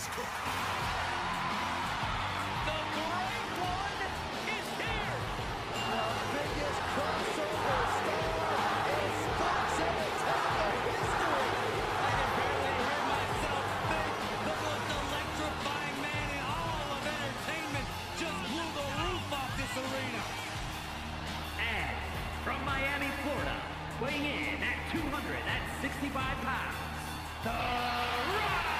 The Great One is here. The biggest crossover star is boxing attack in history. I can barely hear myself think. The most electrifying man in all of entertainment just blew the roof off this arena. And from Miami, Florida, weighing in at 265 pounds, The Rock!